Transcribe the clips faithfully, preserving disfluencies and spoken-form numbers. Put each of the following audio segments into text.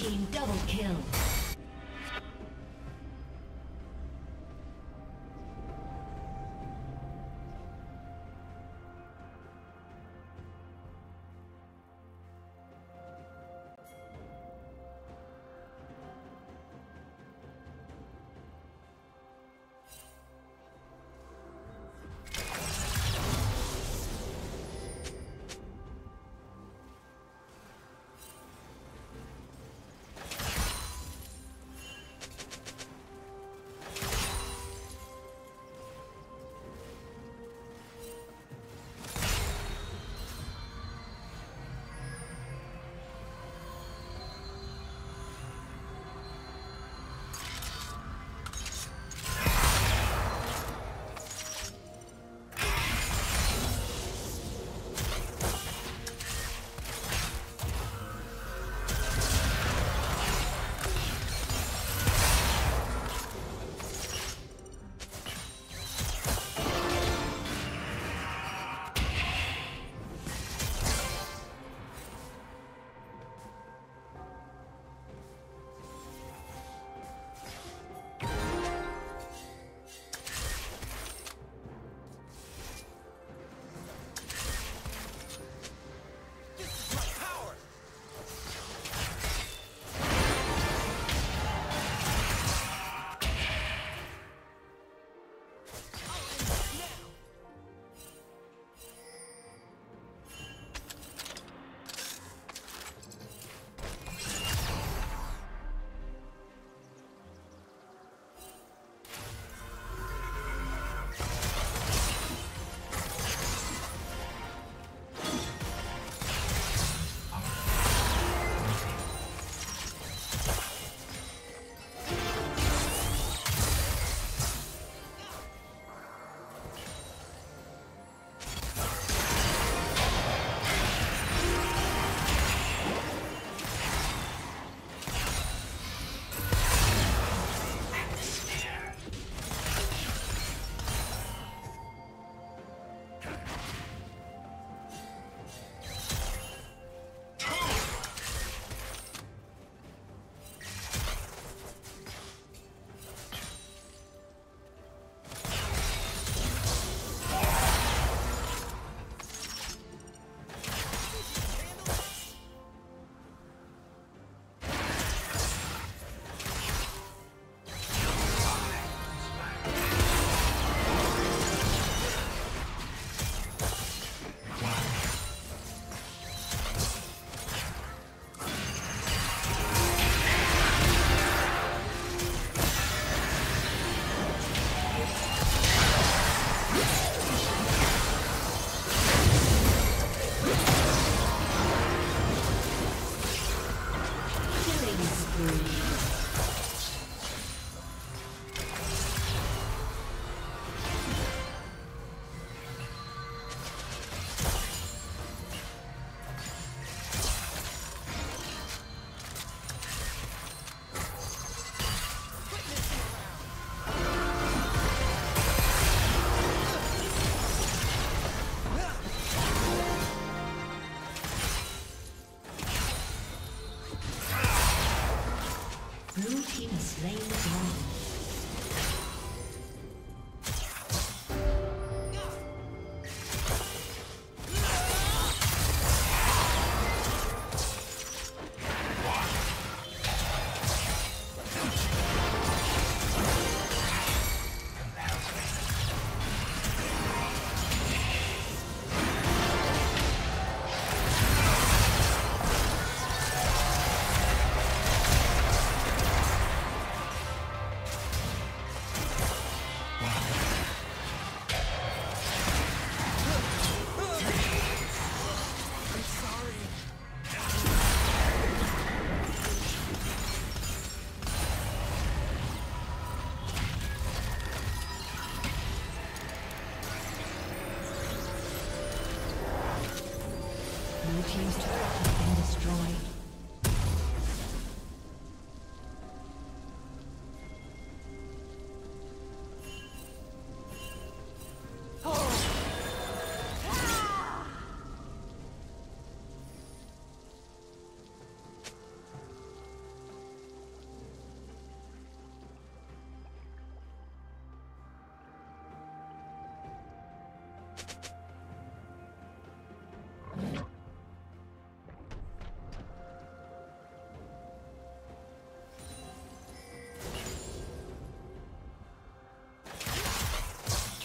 team double kill.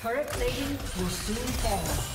Turret plating will soon fall.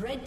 Red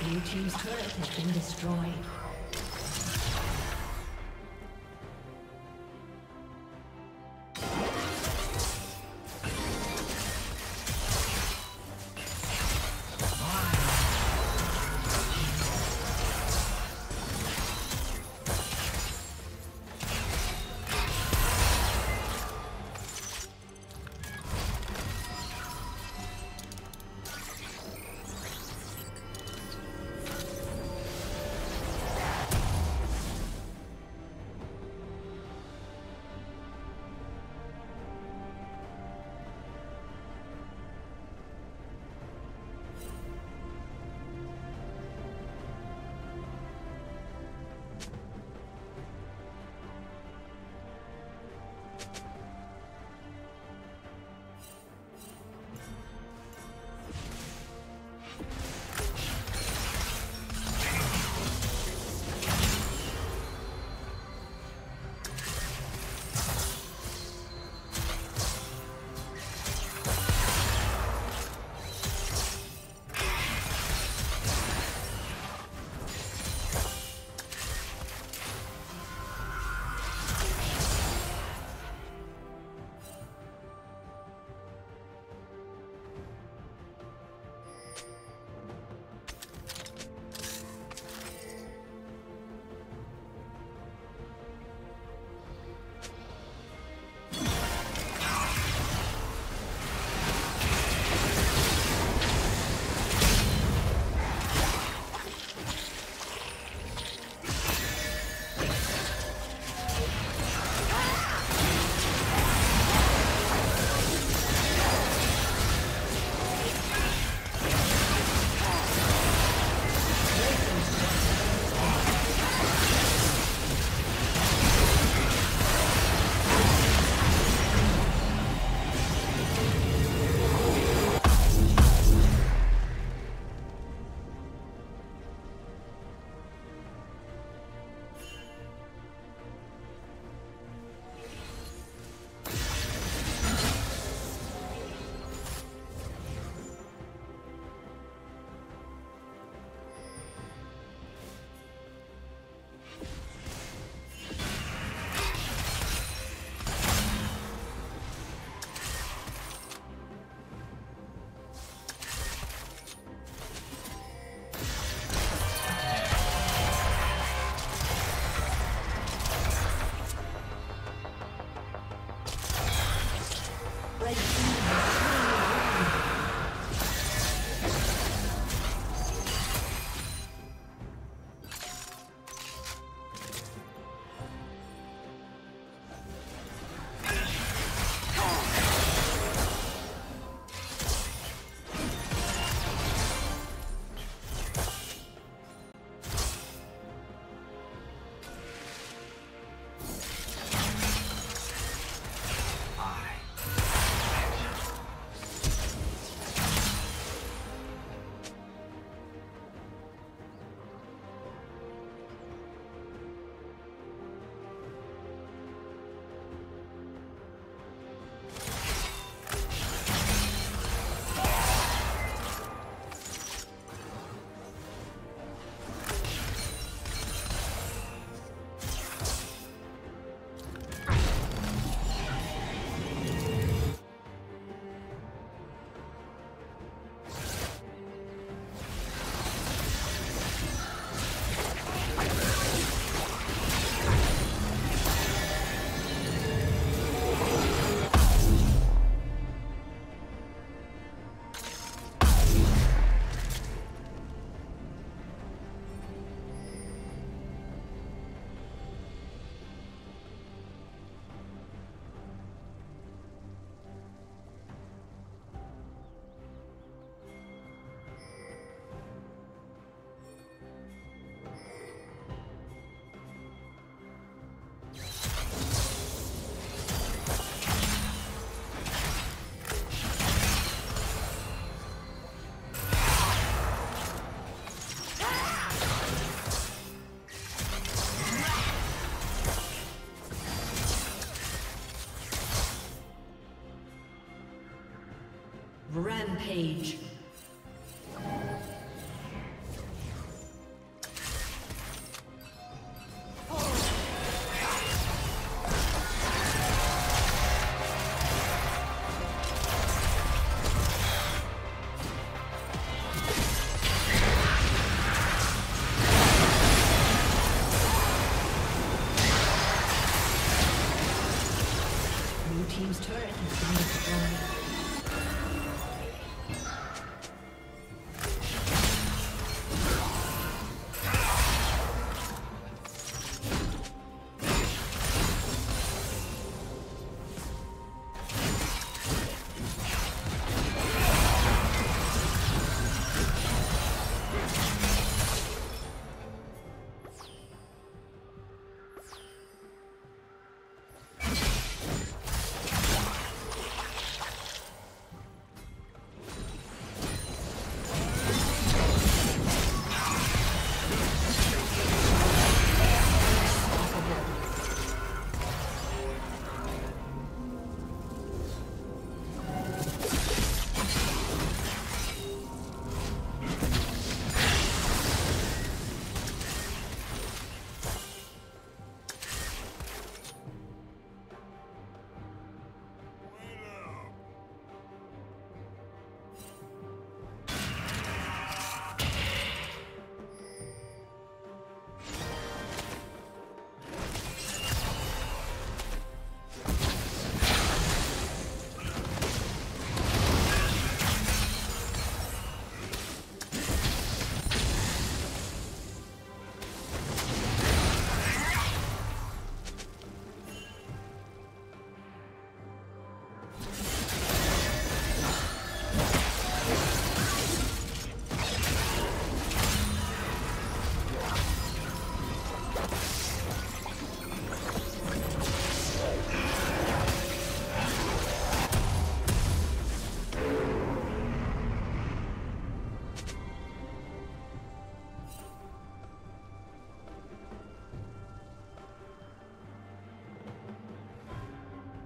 Blue team's turret has been destroyed. Rampage.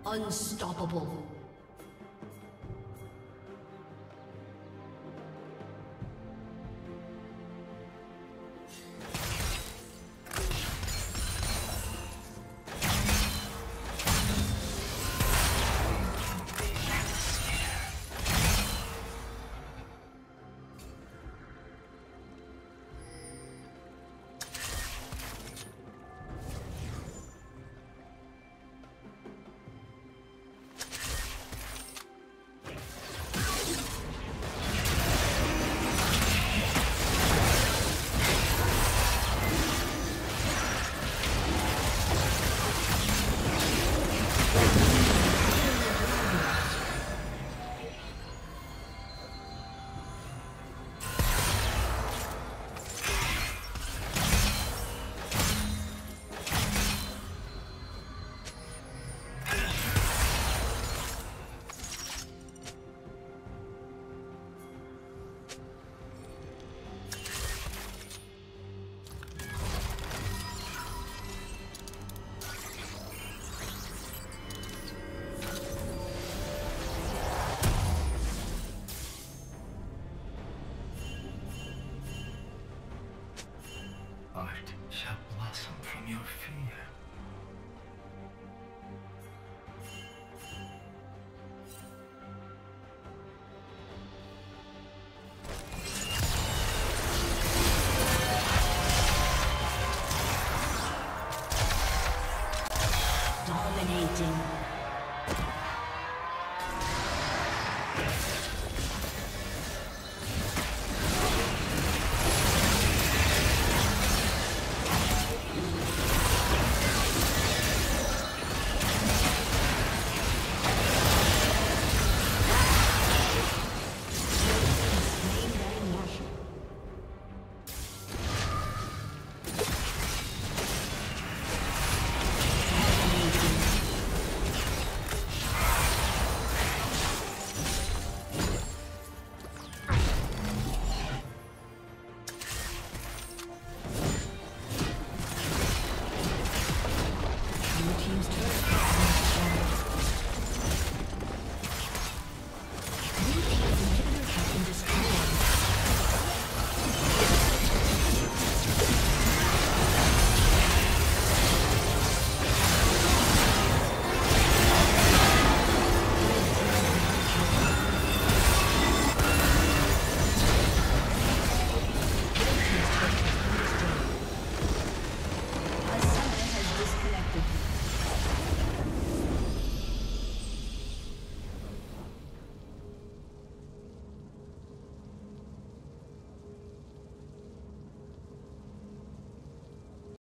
Unstoppable.